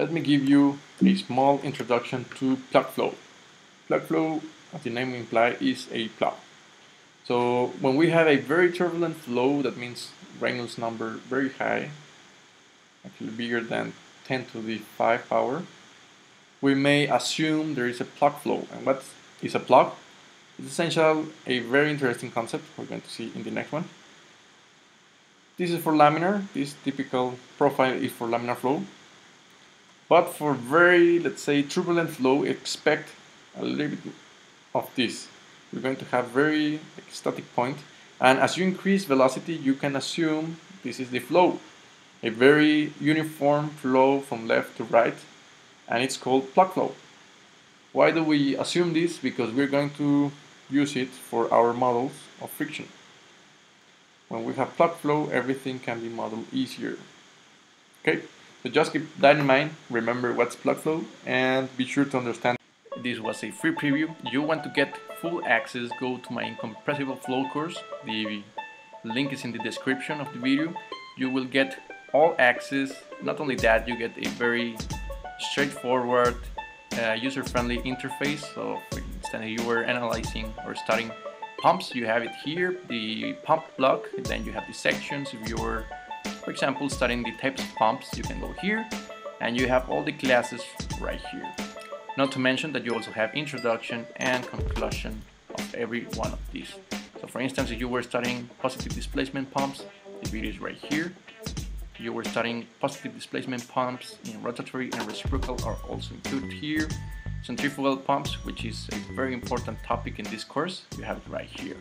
let me give you a small introduction to PlugFlow. PlugFlow, as the name implies, is a plug. So when we have a very turbulent flow, that means Reynolds number very high, actually bigger than 10 to the 5 power, we may assume there is a plug flow. And what is a plug? It's essentially a very interesting concept we're going to see in the next one. This is for laminar. This typical profile is for laminar flow. But for very, let's say, turbulent flow, expect a little bit of this. We're going to have very static point. And as you increase velocity, you can assume this is the flow. A very uniform flow from left to right. And it's called plug flow. Why do we assume this? Because we're going to use it for our models of friction. When we have plug flow, everything can be modeled easier. Okay, so just keep that in mind, remember what's plug flow, and be sure to understand. This was a free preview. You want to get full access, go to my Incompressible Flow course. The link is in the description of the video. You will get all access. Not only that, you get a very straightforward, user-friendly interface. So for instance, you were analyzing or studying pumps, you have it here, the pump block, and then you have the sections. If you're, for example, studying the types of pumps, you can go here, and you have all the classes right here. Not to mention that you also have introduction and conclusion of every one of these. So for instance, if you were studying positive displacement pumps, the video is right here. You were studying positive displacement pumps in rotatory and reciprocal are also included here. Centrifugal pumps, which is a very important topic in this course, you have it right here.